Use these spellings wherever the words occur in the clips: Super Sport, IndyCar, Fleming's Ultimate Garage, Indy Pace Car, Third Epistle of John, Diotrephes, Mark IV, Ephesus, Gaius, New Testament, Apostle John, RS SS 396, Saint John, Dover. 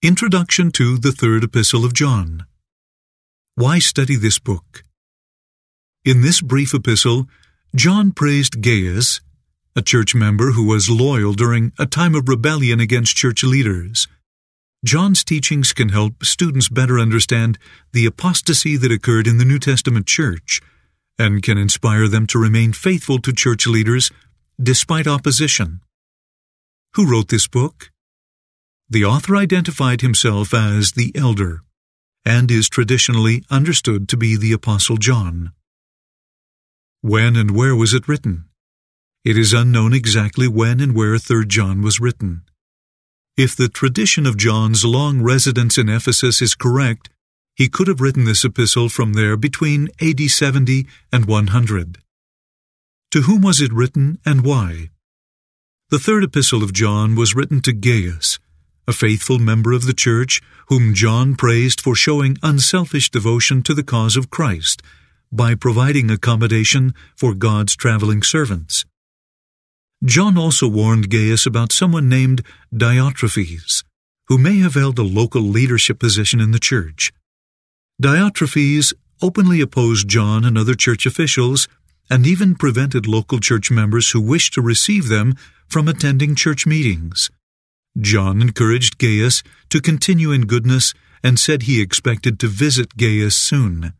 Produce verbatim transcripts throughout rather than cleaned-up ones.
Introduction to the Third Epistle of John. Why study this book? In this brief epistle, John praised Gaius, a church member who was loyal during a time of rebellion against church leaders. John's teachings can help students better understand the apostasy that occurred in the New Testament church and can inspire them to remain faithful to church leaders despite opposition. Who wrote this book? The author identified himself as the elder and is traditionally understood to be the Apostle John. When and where was it written? It is unknown exactly when and where Third John was written. If the tradition of John's long residence in Ephesus is correct, he could have written this epistle from there between A D seventy and one hundred. To whom was it written and why? The Third Epistle of John was written to Gaius, a faithful member of the church whom John praised for showing unselfish devotion to the cause of Christ by providing accommodation for God's traveling servants. John also warned Gaius about someone named Diotrephes, who may have held a local leadership position in the church. Diotrephes openly opposed John and other church officials and even prevented local church members who wished to receive them from attending church meetings. John encouraged Gaius to continue in goodness and said he expected to visit Gaius soon.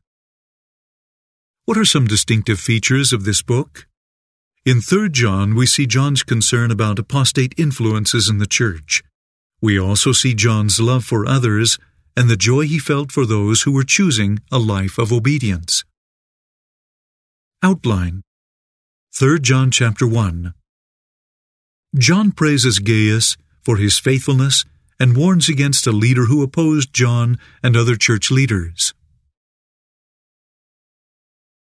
What are some distinctive features of this book? In Third John, we see John's concern about apostate influences in the church. We also see John's love for others and the joy he felt for those who were choosing a life of obedience. Outline. Third John chapter one. John praises Gaius for his faithfulness and warns against a leader who opposed John and other church leaders.